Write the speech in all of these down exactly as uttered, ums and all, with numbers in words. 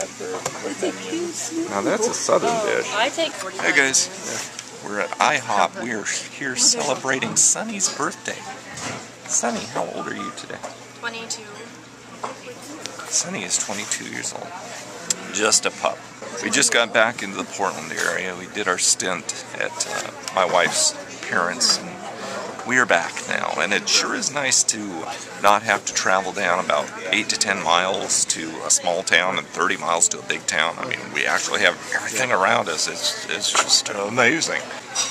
Now that's a southern dish. Hey guys, we're at IHOP. We are here celebrating Sunny's birthday. Sunny, how old are you today? twenty-two. Sunny is twenty-two years old. Just a pup. We just got back into the Portland area. We did our stint at uh, my wife's parents'. And we are back now, and it sure is nice to not have to travel down about eight to ten miles to a small town and thirty miles to a big town. I mean, we actually have everything around us. It's, it's just amazing.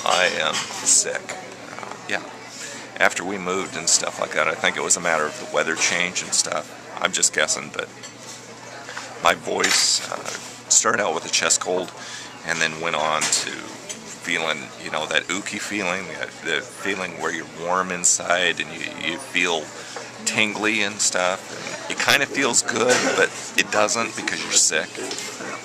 I am sick. Uh, yeah. After we moved and stuff like that, I think it was a matter of the weather change and stuff. I'm just guessing, but my voice uh, started out with a chest cold and then went on to feeling, you know, that ooky feeling, the feeling where you're warm inside and you, you feel tingly and stuff. And it kind of feels good, but it doesn't because you're sick.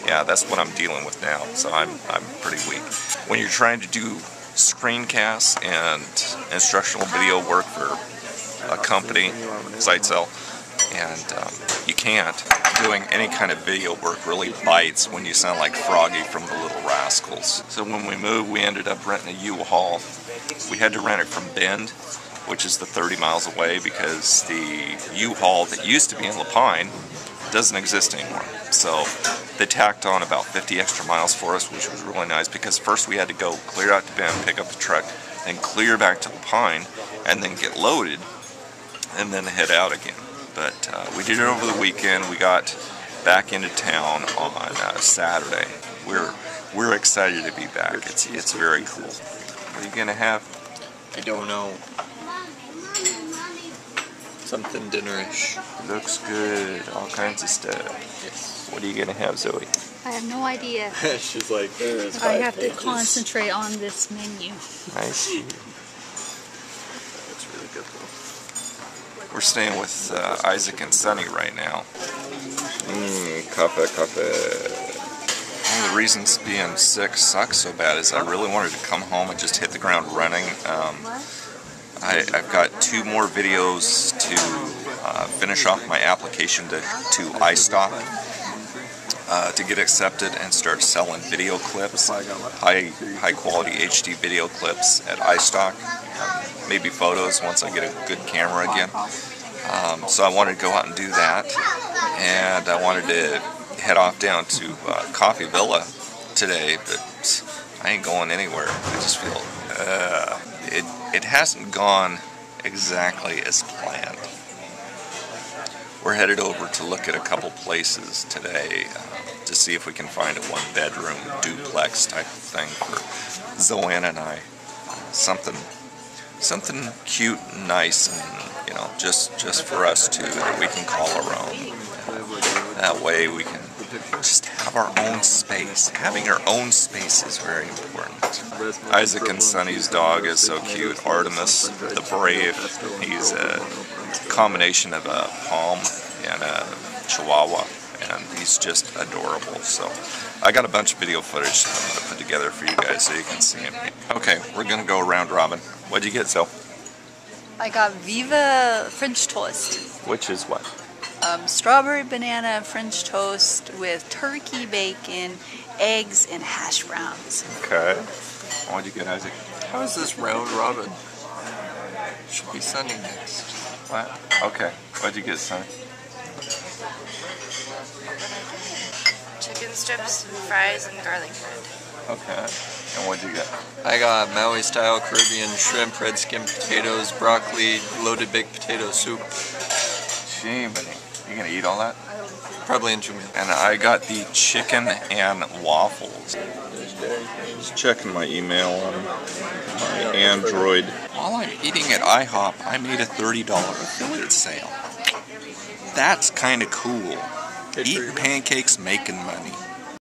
Yeah, that's what I'm dealing with now, so I'm, I'm pretty weak. When you're trying to do screencasts and instructional video work for a company, SiteSell, and um, you can't, doing any kind of video work really bites when you sound like Froggy from The Little Rascals. So when we moved, we ended up renting a U-Haul. We had to rent it from Bend, which is the thirty miles away, because the U-Haul that used to be in Lapine doesn't exist anymore. So they tacked on about fifty extra miles for us, which was really nice, because first we had to go clear out to Bend, pick up the truck, then clear back to Lapine, and then get loaded, and then head out again. But uh, we did it over the weekend. We got back into town on uh, Saturday. We're we're excited to be back. It's it's very cool. What are you gonna have? I don't know. Something dinnerish. Looks good. All kinds of stuff. Yes. What are you gonna have, Zoe? I have no idea. She's like, there is I have pages. to concentrate on this menu. I see. That's really good though. We're staying with uh, Isaac and Sunny right now. Mmm, coffee, coffee. One of the reasons being sick sucks so bad is I really wanted to come home and just hit the ground running. Um, I, I've got two more videos to uh, finish off my application to, to iStock uh, to get accepted and start selling video clips, high, high quality H D video clips at iStock. Maybe photos once I get a good camera again. Um, so I wanted to go out and do that, and I wanted to head off down to uh, Coffee Villa today, but I ain't going anywhere. I just feel uh, it. It hasn't gone exactly as planned. We're headed over to look at a couple places today uh, to see if we can find a one-bedroom duplex type of thing for Zoanna and I. Something. Something cute and nice and, you know, just, just for us too, that we can call our own. That way we can just have our own space. Having our own space is very important. Isaac and Sunny's dog is so cute, Artemis the Brave. He's a combination of a Pom and a Chihuahua, and he's just adorable. So I got a bunch of video footage that I'm going to put together for you guys so you can see him. Okay, we're going to go round robin. What'd you get, Sil? I got Viva French toast. Which is what? Um, strawberry banana French toast with turkey bacon, eggs, and hash browns. Okay. What'd you get, Isaac? How is this round robin? Should be Sunny next. What? Okay. What'd you get, Sunny? Chicken strips, fries, and garlic bread. Okay. And what'd you get? I got Maui-style Caribbean shrimp, red skin potatoes, broccoli, loaded baked potato soup. Gee, buddy. You gonna eat all that? Probably in two minutes. And I got the chicken and waffles. Just checking my email on my Android. While I'm eating at IHOP, I made a thirty dollar affiliate sale. That's kind of cool. Eating pancakes, making money.